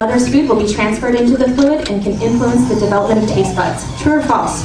Mother's food will be transferred into the fluid and can influence the development of taste buds. True or false?